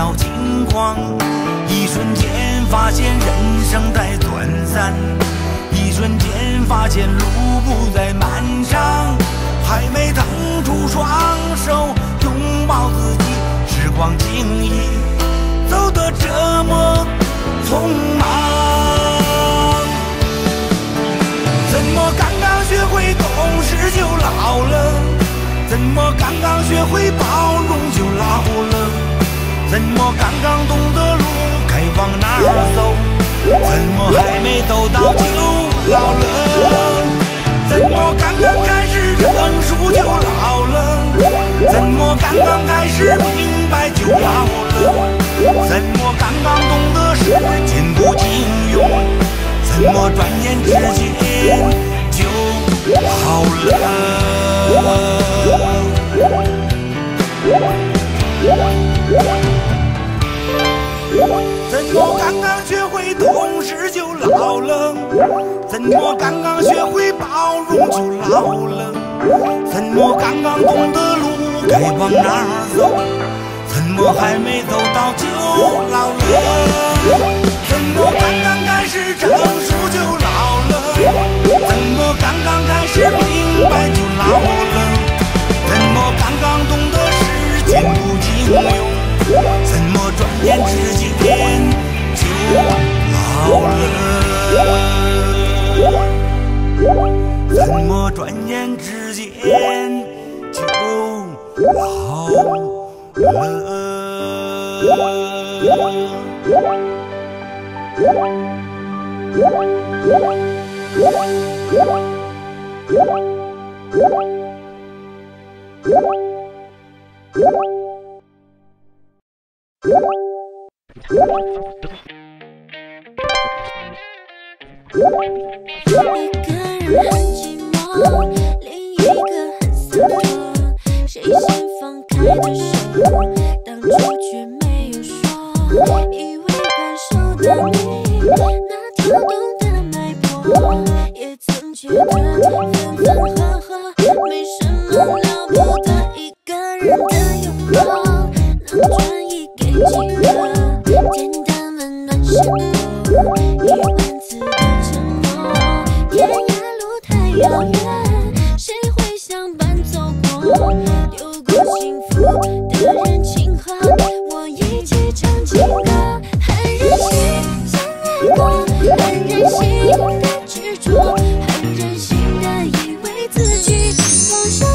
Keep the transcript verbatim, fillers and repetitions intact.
照金光，一瞬间发现人生太短暂，一瞬间发现路不再漫长，还没腾出双手拥抱自己，时光轻易走得这么匆忙，怎么刚刚学会懂事就老了？ 怎么刚刚学会包容就老了？怎么刚刚懂得路该往哪儿走？怎么还没走到就老了？怎么刚刚开始成熟就老了？怎么刚刚开始明白就老了？怎么刚刚懂得时间不经用？怎么转眼之间就老了？ 怎么刚刚学会懂事就老了？怎么刚刚学会包容就老了？怎么刚刚懂得路该往哪儿走？怎么还没走到就老了？怎么刚刚开始成熟就老了？怎么刚刚开始明白就老了？ 天不经用，怎么转眼之间就老了？怎么转眼之间就老了？ 很任性的执着，很任性的以为自己。